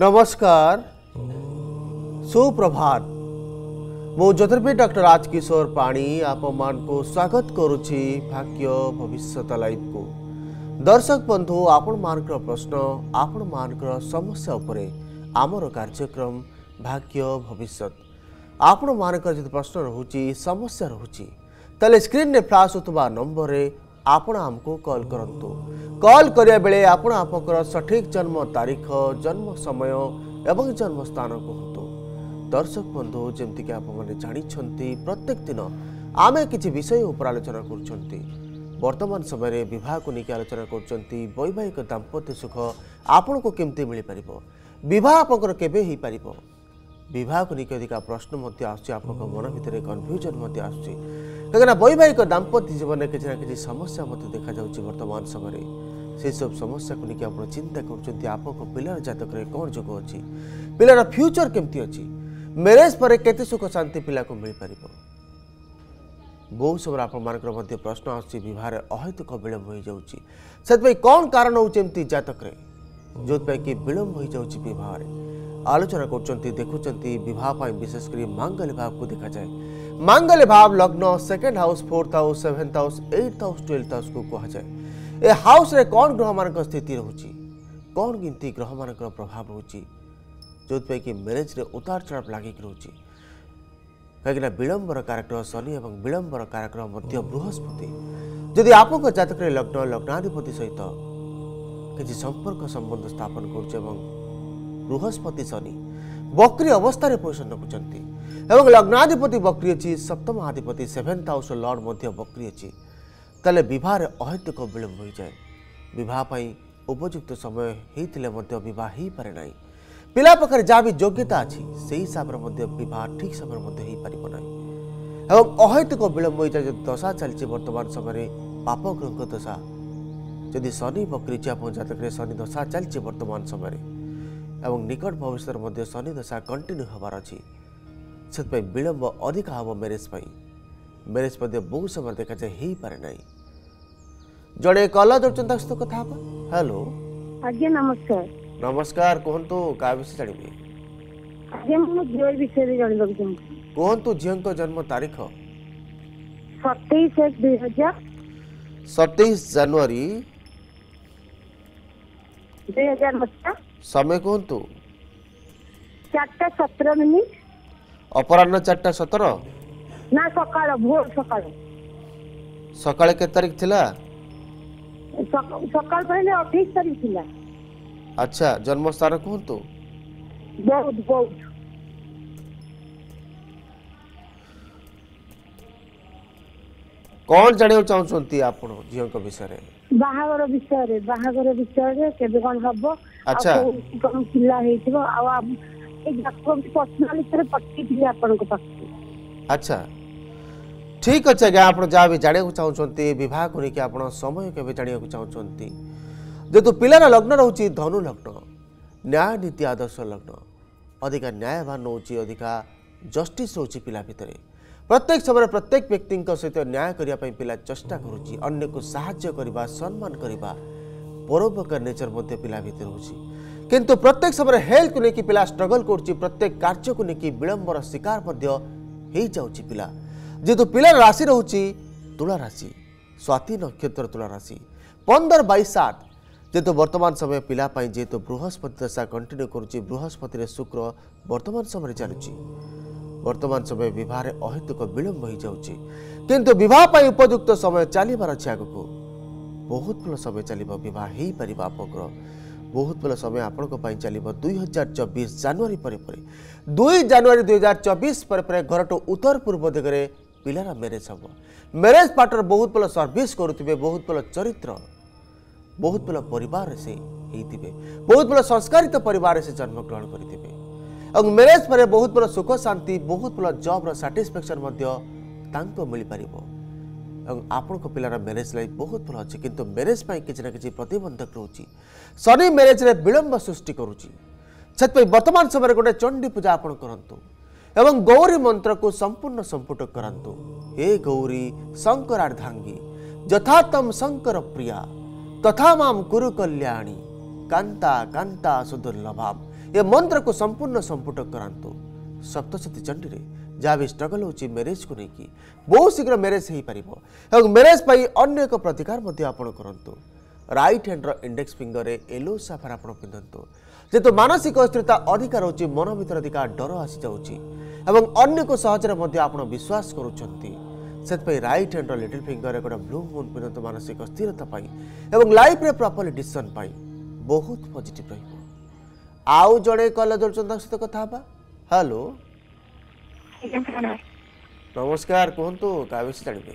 नमस्कार, सुप्रभात। मो ज्योतिर्विद डॉक्टर राजकिशोर पाणी आपमनकु स्वागत करुछि भाग्य भविष्यत लाइफ को। दर्शक बंधु, आपण मानकर प्रश्न, आपण मानकर समस्या उपरे आमर कार्यक्रम भाग्य भविष्यत। आपण मानकर जति प्रश्न रहुछि, समस्या रहुछि, तले स्क्रीन रे फ्लैश होतबा नंबर रे आपण हमको कॉल करंतु। कॉल करिया बेले आपण आपकर सठिक जन्म तारीख, जन्म समय एवं जन्म स्थान कहतु। दर्शक बंधु, जेमति कि आप माने जानि छंती, प्रत्येक दिन आमे किछि विषय उपर आलोचना करछंती। वर्तमान समय रे विवाह को निके आलोचना करछंती। वैवाहिक दाम्पत्य सुख आपण को केमति मिलि परिबो, विवाह आपकर केबे ही परिबो, विवाह को निके अधिका प्रश्न मते आछि। आपको मन भितरे कन्फ्यूजन मते आछि, कहीं वैवाहिक दाम्पत्य जीवन में किसी ना किसी समस्या मत देखा वर्तमान समय से सब समस्या को लेकिन आप चिंता कर पिलार जतक कौन जोग अच्छी, पिलार फ्यूचर केमती अच्छी, मैरेज पर केते सुख शांति पिला को मिल पार। बहुत समय आप प्रश्न आवाह अहेतुक विलम्ब हो जाए, कौन कारण होती जतक जो कि विलम्ब हो जाए आलोचना कर देखुंट। बहुत विशेषकर मांगल्य भाव को देखा जाए। मांगल्य भाव लग्न second house, fourth house, seventh house, eighth house, twelfth house को कह जाए। ए हाउस रे कौन ग्रह मान स्थिति रोचे, कौन किमती ग्रह मान प्रभाव रोचे, जोपाई कि मेरेज रे उतार चढ़ाव लगिक रोचे। कहीं विलंबर कारक शनि और विलंबर कारक बृहस्पति जदि आप जतक लग्न लग्नाधिपति सहित किसी संपर्क संबंध स्थापन कर बृहस्पति शनि बक्री अवस्था पोषण रखुं। लग्नाधिपति बक्री अच्छी, सप्तम अधिपति सेभेन्थ हाउस लॉर्ड बक्री अच्छी, तेल बहुत अहेतुक विलम्ब हो जाए। बहुत उपयुक्त समय होते पारे ना, पिला पाखे जहाँ भी योग्यता अच्छी से हिसाब से बहुत ठीक समय होना एवं अहेतुक विलम्ब हो जाए। दशा चलती वर्तमान समय पापग्रह दशा जदि शनि बक्री आप जतक शनि दशा चलती वर्तमान समय एवं निकट भविष्य में शनि दशा कंटिन्यू होबार अच्छी, से विलम्ब अधिक हम मेरेज पर। मेरेज बहुत समय देखा जाए पारे ना। जड़े कल जोड़ता सहित कथ। हेलो आज्ञा नमस्कार। नमस्कार, कहतु क्या विषय जानवे? आज्ञा मो झील विषय जानवाक चाहूँगी। कहतु झील जन्म तारीख। 27 जनवरी 2000। समय कहतु 4:17। अपराह्न 4:17 ना सकाळ भोर सकाळ। सकाळ के तारीख थिला? सकाळ पहिले 28 तारीख थिला। अच्छा, जन्म स्थान कहतु। बहुत बहुत कौन जाने चाहती आपण झील विषय रे? बाहागर विषय रे, बाहागर विषय रे केबे कोन हबो। अच्छा, कोन किला हेथिबो आ आप एक डॉक्टर पर्सनली करे पक्की दिया आपण को पक्की। अच्छा, ठीक अछि। गा आपण जा भी जाने को चाहौछंती, विवाह करि के आपण समय केबे जाने को चाहौछंती, जेतु पिलार लग्न रहउची धनु लग्न, न्याय नीति आदर्श लग्न, अधिका न्यायवान होउची, अधिका जस्टिस होउची पिला भितरे। प्रत्येक समय प्रत्येक व्यक्ति सहित न्याय करने पिला चेष्टा करुच्ची, अन्य को साहाय्य करने, सम्मान करने, परोपकार नेचर पिला भीतर होची। किंतु प्रत्येक समय हेल्थ को लेकिन पिला स्ट्रगल कर, प्रत्येक कार्य को लेकिन विलंबर शिकार हो जाऊँगी पिला। जेतु पिलार राशि रहुची तुला राशि, स्वाति नक्षत्र तुला राशि, 15/7। जेतु वर्तमान समय पिला जेतु बृहस्पति दशा कंटिन्यू करुच्ची, बृहस्पति शुक्र वर्तमान समय चलुची। वर्तमान समय विवाह अहेतुक विलम्ब हो जाऊँगी, किंतु विवाह उपयुक्त समय चलबार अच्छे। आग को बहुत भल समय चल पार, आपको बहुत भल समय आपण चल 2024 जनवरी। 2 जनवरी 2024 घर टू उत्तर पूर्व दिगरे पिलार मेरेज हम। मेरेज पार्टनर बहुत भल सर्विस करुवे, बहुत भल चरित्र, बहुत भल परिवार से होते, बहुत भल संस्कारित परिवार से जन्मग्रहण करेंगे। और मेरेज पर बहुत बड़ा सुख शांति, बहुत बड़ा जॉब्र साटिस्फेक्शन मिल पार। आपण पिलार मेरेज लाइफ बहुत भल अच्छे, किंतु मेरेज पर किसी ना किसी प्रतिबंधक रोचे। शनि मेरेज में विलम्ब सृष्टि करुच्चे। वर्तमान समय गोटे चंडी पूजा आपण करतु एवं गौरी मंत्र को संपूर्ण संपुट करातु। हे गौरी शंकरार्धांगी, यथा तम शंकर प्रिया, तथा माम कुरु कल्याणी, कांता कांता सुदुर्लभाम। ये मंत्र को संपूर्ण संपुट करातु सप्तशती चंडी जहाँ भी स्ट्रगल हो मैरिज को लेकिन बहुत शीघ्र मैरिज हो पार मैरिज अन्न एक प्रतिकार आपण करूँ रईट हैंड्र इंडेक्स फिंगर में येलो साफार आप पिंधतु जेहतु मानसिक अस्थिरता अधिक रोचे मन भर अधिका डर आसी जाऊँगी सहजरे आप विश्वास करुँच रईट हैंड्र लिटिल फिंगर एक ब्लू मून पिंधतु मानसिक स्थिरता लाइफ में प्रॉपर्ली डिसीजन बहुत पॉजिटिव रही। आउ जड़े कॉल जोड़ता सहित कथा हेलो नमस्कार कहतु क्या विषय जानवे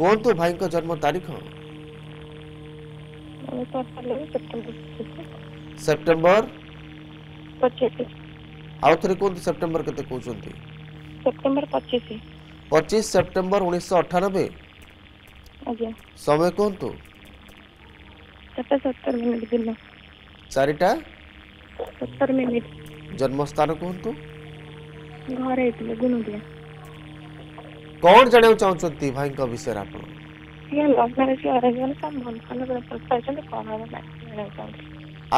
कहतु भाई को जन्म तारीख सेप्टेम्बर आउ थे कहतु सेप्टेम्बर के कहते सेप्टेम्बर 25 सेप्टेम्बर 1998 समय कहतु 70 मिनट दिन 70 मिनट जन्मस्थान कहतु घरे इतले गुनुदिया कौन जाने चाहछंती भाई का विषय आप ये लव मैरिज के अरेंजमेंट का मन खाने पर प्रस्ताव है कौन है।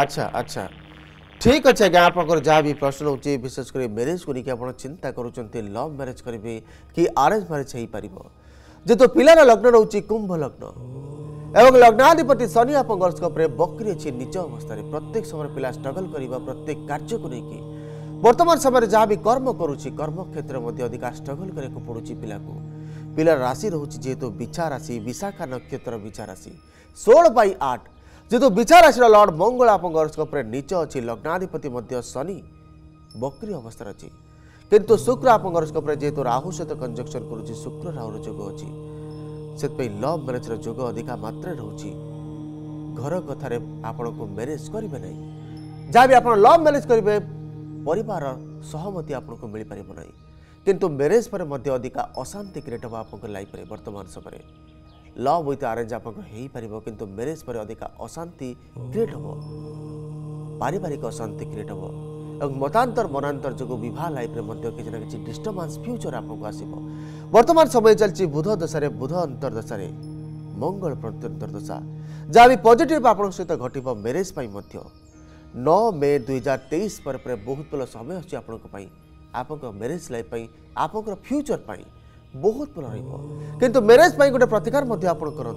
अच्छा अच्छा ठीक अच्छे क्या आपको जहाँ भी प्रश्न होची विशेषकर मैरिज को लेके आप चिंता करूछंती लव मैरिज करबे कि अरेंज मैरिज हेई पारिबो जे तो पिलार लग्न रहउची कुंभ लग्न एवं लग्नाधिपति शनि आप हरस्कोप बकरी अच्छी निज अवस्था प्रत्येक समय पिला स्ट्रगल करवा प्रत्येक कार्य को लेकिन वर्तमान समय जहाँ भी कर्म करुच्ची कर्म क्षेत्र में अधिका स्ट्रगल करने पड़ू पिला को पिला राशि रोचे जेहेतु विछा राशि विशाखा नक्षत्र विछा राशि 16/8 जेहेतु विछा राशि लॉर्ड मंगल आप हरस्कोप निच अच्छी लग्नाधिपति शनि बकरी अवस्था अच्छी किंतु शुक्र आप हरस्कोप जेहेतु राहु सहित कंजक्शन करुच्ची शुक्र राहु जोग अच्छी से लव मैरिज रोग अधिका मात्रा रोचे घर कथार आपको मैरिज करेंगे ना जहाँ भी आप लव मैरिज करेंगे परिवार सहमति आपको मिल पार ना किंतु मैरिज पर अधिका अशांति क्रिएट हम आप लाइफ में वर्तमान समय लव विथ अरेंज आप किंतु मैरिज पर अधिका अशांति क्रिएट हम पारिवारिक अशांति क्रिएट हम और मतांतर मनांतर जो बहुत लाइफ में किसी ना कि डिस्टर्बांस फ्यूचर आपको आसब वर्तमान समय चलती बुध दशार बुध अंतर्दशार मंगल अंतर्दशा जहाँ भी पॉजिटिव आप सहित घट मैरिज 9 मे 2023 पर बहुत भल समय अच्छे आप मैरिज लाइफ आप फ्यूचर बहुत भल रहा किंतु मैरिज गोटे प्रतिकार करूँ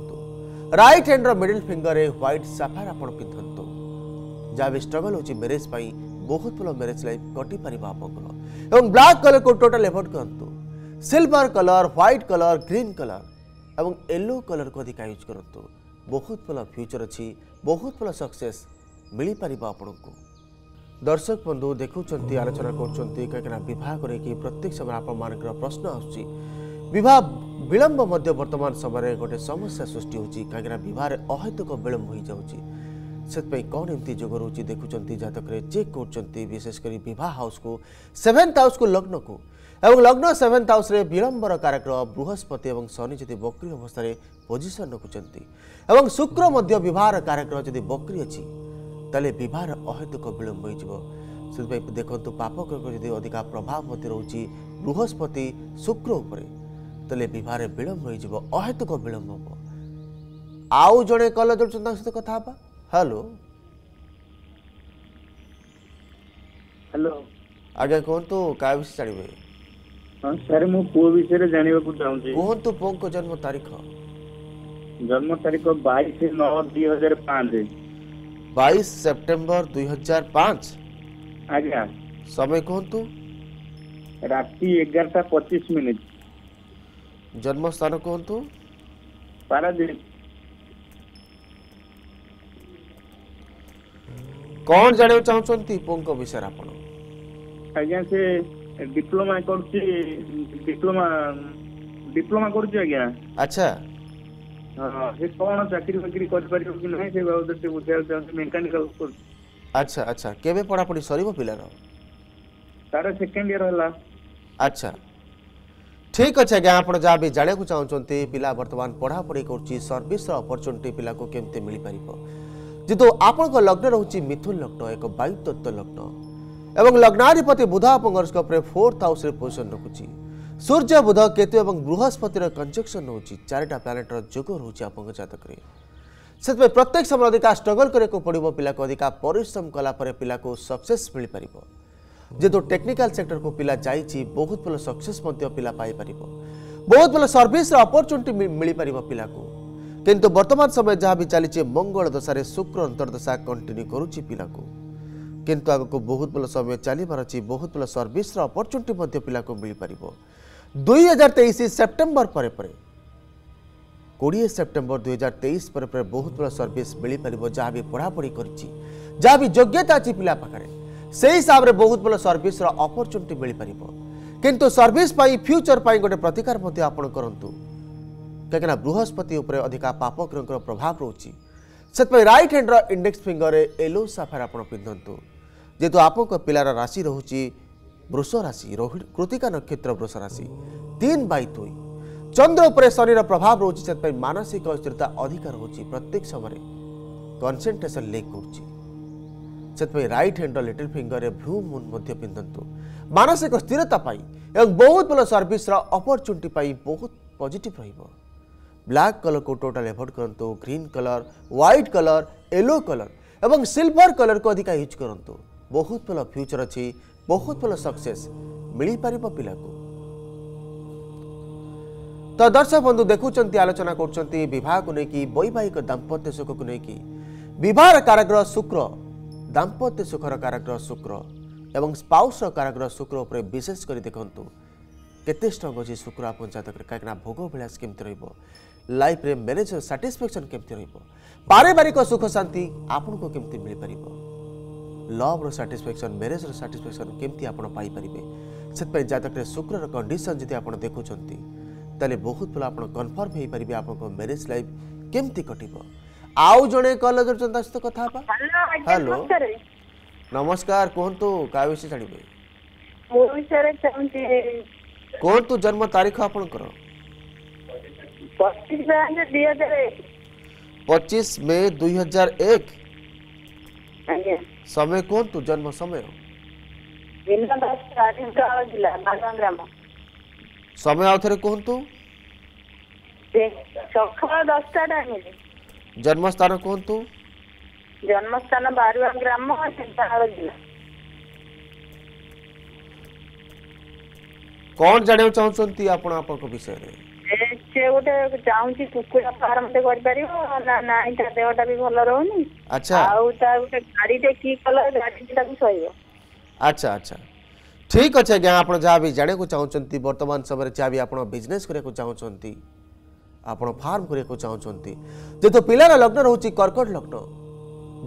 राइट हैंड मिडिल फिंगर में व्हाइट साफार आप पिंधतु जहाँ भी स्ट्रगल होची मैरिज बहुत भल मैरिज लाइफ कटि पार एवं ब्लैक कलर को टोटाल एवोड करूँ silver colour white colour green colour एवं येलो कलर को अधिका यूज करूँ बहुत भल फ्यूचर अच्छी बहुत भल सक्सेस मिल पार आपको। दर्शक बंधु देखुंत आलोचना करा विवाह को लेकिन प्रत्येक समय आपर प्रश्न आवाह विलंब वर्तमान समय गोटे समस्या सृष्टि होती कहीं अहेतुक विलंब हो जाऊँगी से कौन एमती जोग रोचे देखुं जातक चेक कर विशेषकर विवाह हाउस को 7th हाउस को लग्न को एवं लग्न 7th हाउस रे विलंबर कारक बृहस्पति और शनि जी बकरी अवस्था पोजिशन रखुं शुक्र मध्य विवाह कारक जब बकरी अच्छी तेल बहुत अहेतुक विलंब हो देखु पापक जब अधिका प्रभाव रोचे बृहस्पति शुक्र उपले बहुत विलंब हो अहेतुक विलंब हम। आउ जड़े कल जोड़ता सहित कथा हेलो हेलो आगे कहतु क्या विषय जानवे हां सर मु पो विषय रे जानिबा को चाहूंजे कहतु पो को जन्म तारीख 22/9/2005 22 सितंबर 2005 आगे समय कहतु राति 11:25 जन्म स्थान कहतु पारादीप कौन जाने चाहती पोंको विषय आपन आज्ञा से डिप्लोमा करछि आज्ञा। अच्छा हां हे कोन चाकरी वगैरह कर पारियो कि नै से बाबद से बुझाल चाहत मैकेनिकल कर। अच्छा अच्छा केबे पढा पढी सरीबो पिला रो सारा सेकंड ईयर होला। अच्छा ठीक अच्छे आज्ञा आपन जा भी जाने को चाहउचंती पिला वर्तमान पढा पढी करछि सर्विस रो अपॉर्चुनिटी पिला को केमते मिल पारिबो जेतु आपणक लग्न रोचे मिथुन लग्न एक वायु तत्व लग्न एवं लग्नाधिपति बुध आप हरस्कोप 4th हाउस पोजिशन रखुची सूर्य बुध केतु और बृहस्पतिर कंजक्शन होची चारिटा प्लानेटर जोग रोचे आप जातक से प्रत्येक समय अधिका स्ट्रगल करने पड़ो पिला को अधिका परिश्रम कलापर पिला को सक्सेस मिल पार जे तो टेक्निकल सेक्टर को पिला जाइए बहुत भल सक्सेस पिला पाई पार बहुत भल सर्विस अपॉर्चुनिटी मिल पार पिला को किंतु वर्तमान समय जहाँ भी चली मंगल दशारे शुक्र अंतर्दशा कंटिन्यू करुच्ची पिला को किंतु आग को बहुत भल समय चलबार अच्छी बहुत भल सर्विस अपॉर्चुनिटी पिला को मिल पार 2023 सेप्टेम्बर पर 20 सेप्टेम्बर 2023 पर बहुत बड़ा सर्विस मिल पार जहाँ भी पढ़ापढ़ी करा भी योग्यता अच्छी पिला पाखे से हिसाब से बहुत बड़ा सर्विस अपॉर्चुनिटी मिल पार किंतु सर्विस फ्यूचर पर गोटे प्रतिकार आपण करूँ कहीं बृहस्पति अधिका पापग्रह प्रभाव रोचे से right hand index finger yellow sapphire आप पिंधतु जेहतु आपको पिलार राशि रोचे वृष राशि कृतिका नक्षत्र वृष राशि 3/2 चंद्र उपर शनि प्रभाव रोचे से मानसिक अस्थिरता अधिक रोचे प्रत्येक समय कनसेंट्रेसन लेक कर right hand little finger blue moon पिंधतु मानसिक स्थिरता एवं बहुत भल सर्विस अपॉर्चुनिटी बहुत पॉजिटिव रहिबो। ब्लैक कलर को टोटल एवोड करंतु green colour white colour yellow colour एवं सिल्वर कलर को अधिक यूज करंतु बहुत भल फ्यूचर अच्छी बहुत भल सक्सेस मिल पार पिला को। तो दर्शक बंधु देखुंत आलोचना कर वैवाहिक दाम्पत्य सुख को लेकिन बहुत कारग्रह शुक्र दाम्पत्य सुखर कारग्रह शुक्र एवं स्पाउसर कारग्रह शुक्र विशेषकर देखूँ केते स्ट्रंग अच्छे शुक्र आप कहीं भोग अभिलाष केमती लाइफ रे मैरिज सैटिस्फैक्शन केमती पारिवारिक सुख शांति आपन को केमती मिल पार लव रो सैटिस्फैक्शन मैरिज रो सैटिस्फैक्शन केमती आपण पाई परिबे सेतपय जातक रे शुक्र रो कंडीशन जति आपण देखुचंती तले बहुत भला आपण कंफर्म हे परिबे आपण को मैरिज लाइफ केमती कटिबो। आउ जणे कॉल करचंता सत कथा बा। हेलो नमस्कार कोंतु का विषय जानिबे मो विषय चाहंती कोंतु जन्म तारीख आपण करो 25 मई 2001 आगे समय कौन तू जन्म समय समय आउथरे कौन तू सखा 10 टा टाइम जन्म स्थान कौन तू जन्म स्थान बारुआ ग्राम सिंधार जिला कौन जाने चाहछंती आपण आपन को विषय रे से गोटे चाहूँगी कुकुड़ा फार्म से कर देहटा भी भल रोनी अच्छा आगे गाड़ी कि कलर गाड़ी सही अच्छा अच्छा ठीक अच्छे आज्ञा आप जहाँ भी जाना चाहते बर्तमान समय जहाँ भी आप बिजनेस करने को चाहते आप फार्म करने को चाहते जेहतु पिलार लग्न रोचे कर्कट लग्न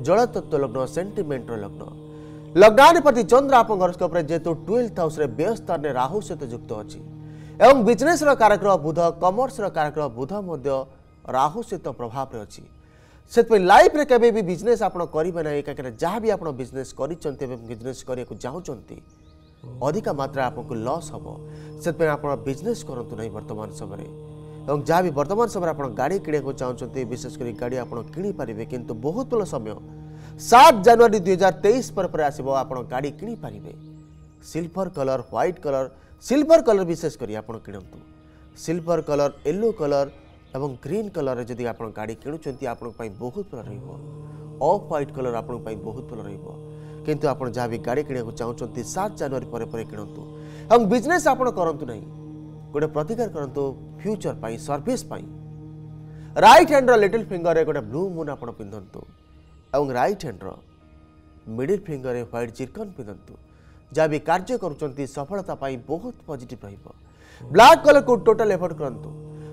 जल तत्व लग्न सेंटिमेंट लग्न लग्नाधिपति चंद्र आप हरोस्कोप जेहतु 12th हाउस व्यस्त ने राहु सहित युक्त अच्छी एवं बिजनेस कारग्रह बुध कमर्स कारग्रह बुध राहु सहित प्रभाव अच्छी से लाइफ रे केबे भी बिजनेस आप करें कहीं जहाँ भी आप बिजनेस करजनेस करने चाहते अधिक मात्रा आपको लॉस हम से आप बिजनेस करूँ ना वर्तमान समय और जहाँ भी वर्तमान समय आप गाड़ी किणा चाहते विशेषकर गाड़ी आप किपारे कि बहुत भल समय 7 जनवरी 2023 पर आसब आप गाड़ी किपारे silver colour white colour silver colour विशेषकर आप किणतु सिल्वर कलर येलो कलर एवं ग्रीन कलर जदि आप गाड़ी किणुंट आप बहुत भल रफ व्हाइट कलर आप बहुत भल रु आप जहाँ भी गाड़ी किणा चाहते 7 जनवरी पर किणतु एवं बिजनेस आप करूँ ना गोटे प्रतिकार करूँ फ्यूचर पर service right hand little finger गोटे ब्लू मून आप पिंधतु और right hand middle finger white zircon पिंधतु जहाँ भी कार्य करुँच सफलता बहुत पॉजिटिव रहिबो। ब्लैक कलर को टोटल एवोड करंतु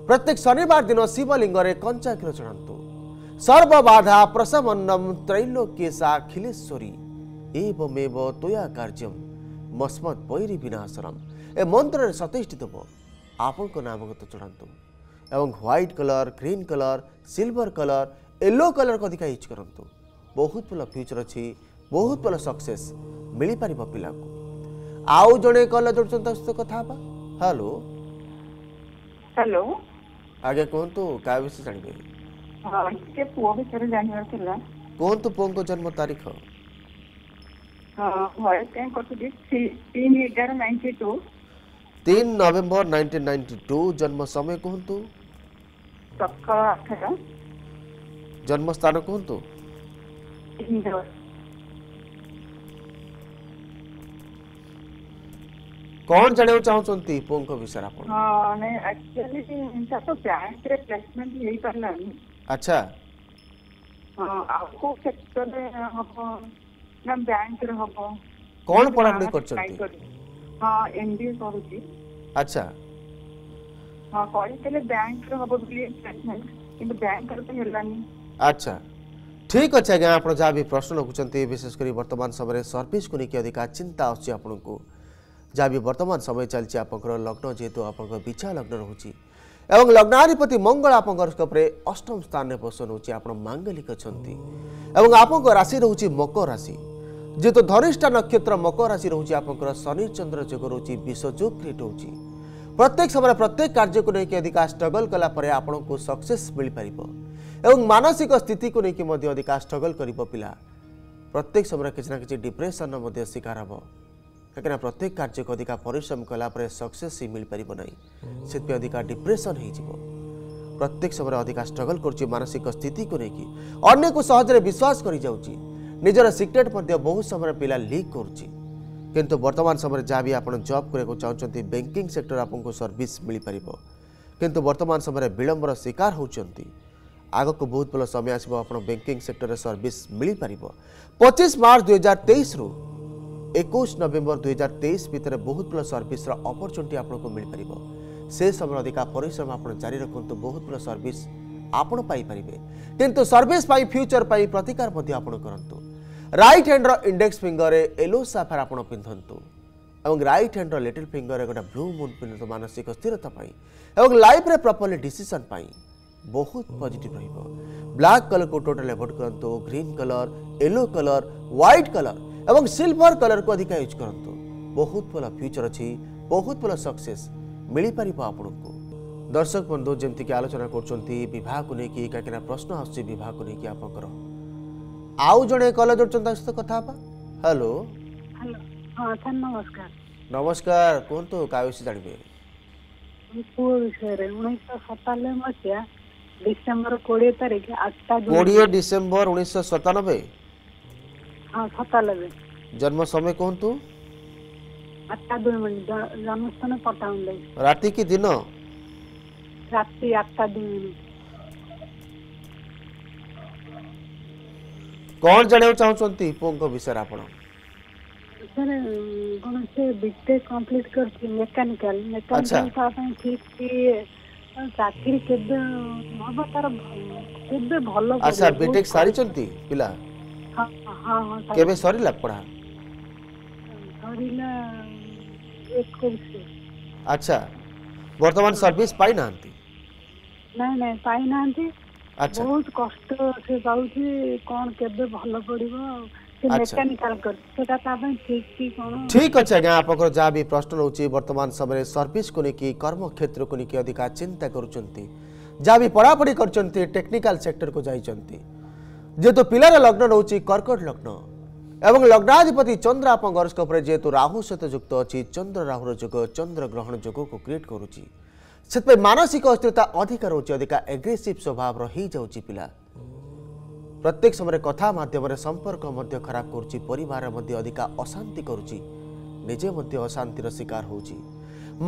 प्रत्येक शनिवार दिन शिवलिंग में कंचा क्षीर चढ़ातु सर्वबाधा प्रशमनम त्रैलोक्येशा अखिलेश्वरी एवमेव तोया कार्यम मस्मत् वैरी विनाशनम ए मंत्र 27 देव आपण नामगत चढ़ातु एवं white colour green colour silver colour yellow colour को अधिक यूज करंतु बहुत भल फ्यूचर अच्छी बहुत भल सक्सेस मिल पार पिला को। आउ जड़े कल जोड़ कथा हेलो हेलो आगे कौन तो का विषय जानबे हां के पुओ विषय जानवर थिला कौन तो पुओ को जन्म तारीख हां होय के को तो 3/11/92 3 नवंबर 1992 जन्म समय कौन तो सका 18 जन्मस्थान कहतु कौन जाना चाहते पुओं विषय अच्छा आपको सेक्टर में ना बैंक रे होबो कोन पढ़ाई करछो हां एमबीए करूची अच्छा हां कोई तले बैंक रे होबो बोली प्लेसमेंट किंतु बैंक करते हेलानी अच्छा ठीक अछि अगे आपण जा भी प्रश्न रखुचंती विशेष करी वर्तमान समय सर्विस को निके अधिक चिंता अछि आपण को जा भी वर्तमान समय चलछि आपनकर लग्न जेतु आपनकर बिचा लग्न रहूची एवं लग्नाधिपति मंगल आपंकर अष्टम स्थान में पोषण होची आपण मांगलिक छंती एवं आपंकर राशि रहूची मकर राशि जे तो धनिष्ठा नक्षत्र मकर राशि रहूची आपंकर शनि चंद्र जोग रहूची विषयोग क्रिएट होची प्रत्येक समय प्रत्येक कार्य को लेके अधिक स्ट्रगल कला परे आपण को सक्सेस मिल पारिबो एवं मानसिक स्थिति को लेके मध्ये अधिक स्ट्रगल करिबो पिला प्रत्येक समय किछ ना किछ डिप्रेशन मध्ये शिकार हबो क्या प्रत्येक कार्य को अधिक परिश्रम कलापर सक्सेस मिल पार ना से अधिक डिप्रेशन हो प्रत्येक समय अधिक स्ट्रगल कर मानसिक स्थिति को लेकिन अन्न को सहजरे विश्वास कर निजर सिक्रेट बहुत समय पिला लीक करु वर्तमान समय जहाँ भी आप जॉब करने को चाहते बैंकिंग सेक्टर आपको सर्विस मिल पार किंतु वर्तमान समय विलंबर शिकार होती आग को बहुत भल समय आसान बैंकिंग सेक्टर में सर्विस मिल पार 25 मार्च 2023 रु 21 नवेम्बर 2023 भितर बहुत बड़ा सर्विस अपॉर्चुनिटी आपको मिल पार से समय अधिका परिश्रम आप जारी रखुद बहुत बड़ा सर्विस आपण पाइपे किंतु सर्विस फ्यूचर पर प्रतिकार करूँ राइट हैंड रो इंडेक्स फिंगर येलो साफार आप पिंधतु और राइट हैंड रो लिटिल फिंगर गोटे ब्लू मून पिंधतु मानसिक स्थिरता लाइफ रे प्रॉपर्ली डिसीजन बहुत पॉजिटिव रहिबो ब्लैक कलर को टोटल एवोइड करूँ green colour yellow colour white colour एवं सिल्वर कलर को अधिक यूज करंतु बहुत भला फ्यूचर अच्छी बहुत भला सक्सेस मिल पार आपको दर्शक बंधु जमती की आलोचना कर प्रश्न आवाह को लेकिन आप आउ जड़े कल जोड़ सहित कथा हेलो नमस्कार नमस्कार कहतु क्या विषय जानवे पुओ विषय 1997 मसीहा डिसेंबर 20 तारीख 8 डिसेंबर 1997 जन्म समय कहतु राति की दिन राति 8:02 कौन जाना चाहते पुओं विषय आप सर कौन से बीटेक कंप्लीट कर मैकेनिकल मैकेनिकल का ठीक की चाकरी केबे हम तार केबे भलो अच्छा बीटेक सारी चलती पिला हाँ, हाँ, हाँ, केबे सरीला पढ़ा सरीला एक कोर्स अच्छा वर्तमान सर्विस पाई नांती नहीं नहीं पाई नांती अच्छा बहुत कष्ट से जाउची कोन केबे भलो पड़िबो से मैकेनिकल कर सेटा ताबे ठीक की कोन ठीक अछि गा आपकर जा भी प्रश्न रहउची वर्तमान समय सर्विस कोनी की कर्म क्षेत्र कोनी की अधिक चिंता करूचंती जा भी पढ़ा पढ़ी करचंती टेक्निकल सेक्टर को जाईचंती जेतु पिलार लग्न रोचे कर्कट लग्न एवं लग्नाधिपति चंद्र आप हरोस्कोप जेतु राहु सहित युक्त अच्छी चंद्र राहुर जोग चंद्र ग्रहण जोग को क्रिएट करुच्चे मानसिक अस्थिरता अधिक रोचे अधिक एग्रेसीव स्वभाव रही जाऊँगी पिला प्रत्येक समय कथा माध्यम संपर्क खराब करुच्ची परिवार अधिक अशांति करुच्ची निजे अशांतिर शिकार होची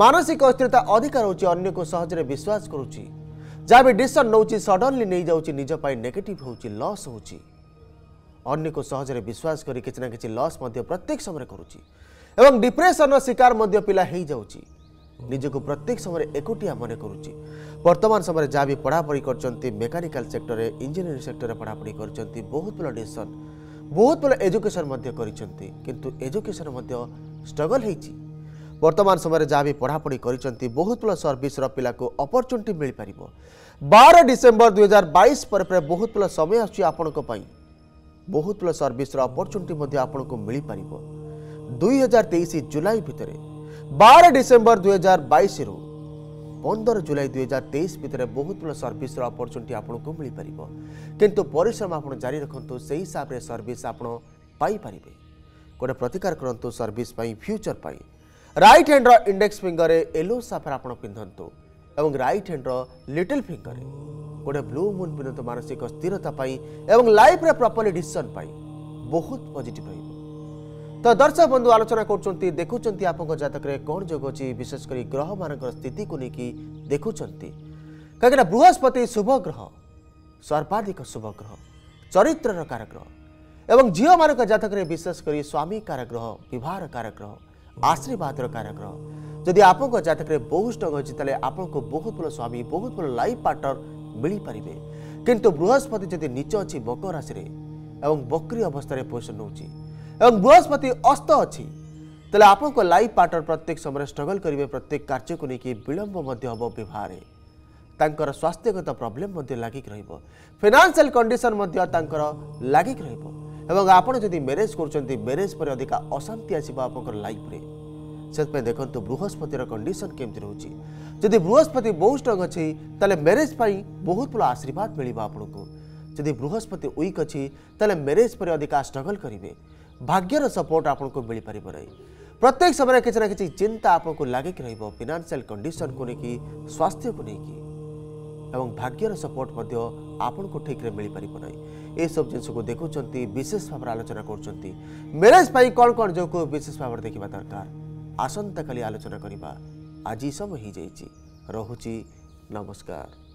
मानसिक अस्थिरता अधिक रोचे अन्य को सहजरे विश्वास करुच्ची जहाँ भी डिसीजन नौची सडनली नहीं जाऊँगी निजपाई नेगेटिव होची लॉस होची अन्य को सहजरे विश्वास करी किसी ना किसी लॉस प्रत्येक समय करुच्ची एवं डिप्रेशन शिकार पिला हो जाऊँगी निजको प्रत्येक समय एकोटिया मन करुच्ची वर्तमान समय जहाँ भी पढ़ापढ़ी कर मेकानिकल सेक्टर इंजीनियरिंग सेक्टर में पढ़ापढ़ी कर बहुत बड़ा डिसीजन बहुत बड़ा एजुकेशन किंतु एजुकेशन स्ट्रगल होती वर्तमान समय जहाँ भी पढ़ापढ़ी कर बहुत बड़ा सर्विस पिला को अपॉर्चुनिटी मिल पार 12 डिसेंबर 2022 पर बहुत बड़ा समय आई बहुत बड़ा सर्विस अपॉर्चुनिटी आपको मिल पार 2023 जुलाई भितर 12 डिसेंबर 2022 रु 15 जुलाई 2023 भितर बहुत बड़ा सर्विस अपॉर्चुनिटी आपको मिल पार किंतु परिश्रम आप जारी रखुद से हिसाब से सर्विस आप गोटे प्रतिकार करूँ सर्विस फ्यूचर पर राइट हैंड रो इंडेक्स फिंगर येलो साफार आप पिंधतु और राइट हैंड रो लिटिल फिंगर गोटे ब्लू मुन पर्यत मानसिक स्थिरता लाइफ रे प्रॉपर्ली डिसीजन बहुत पॉजिटिव रही। तो दर्शक बंधु आलोचना कर देखुं आप जातक रे कौन जोग अच्छी विशेषकर ग्रह मान स्थित को लेकिन देखुं कहीं बृहस्पति शुभ ग्रह सर्वाधिक शुभ ग्रह चरित्र कारग्रह एवं झील मान जातक रे विशेषकर स्वामी कारग्रह विवाह कारग्रह आशीर्वाद कारग्रह जदि आप जातक रे बहुत स्ट्रंग अच्छी तेल आपको बहुत भल स्वामी बहुत भल लाइफ पार्टनर मिल पारे किंतु बृहस्पति जदि नीच अच्छी मकर राशि एवं बकरी अवस्था पोजिशन नौ बृहस्पति अस्त अच्छी तेल आपको लाइफ पार्टनर प्रत्येक समय स्ट्रगल करेंगे प्रत्येक कार्य को लेकिन विलंब हम बहर स्वास्थ्यगत प्रोब्लेम लगिक फाइनेंशियल कंडीशन लगिक रही मैरेज कर मैरेज पर अधिक अशांति आसपा आप लाइफ में से देखो बृहस्पतिर कंडीशन केमती रोचे जदि बृहस्पति बहुत स्ट्रंग अच्छी तेल मैरेज पर बहुत बड़ा आशीर्वाद मिल आपको जदि बृहस्पति वीक अच्छी तेल मैरेज पर अधिक स्ट्रगल करेंगे भाग्यर सपोर्ट आपको मिल पार ना प्रत्येक समय किसी ना कि चिंता आपको लगिक फाइनेंशियल कंडीशन को लेकिन स्वास्थ्य को लेकिन एवं भाग्यर सपोर्ट आपको ठीक रे मिल पार ना ये सब जिनस को देखुं विशेष भाव आलोचना कर मैरेज पर कौन कौन जो विशेष भाव देखा दरकार आसंता काली आलोचना करने आज समय हो जाइए। नमस्कार।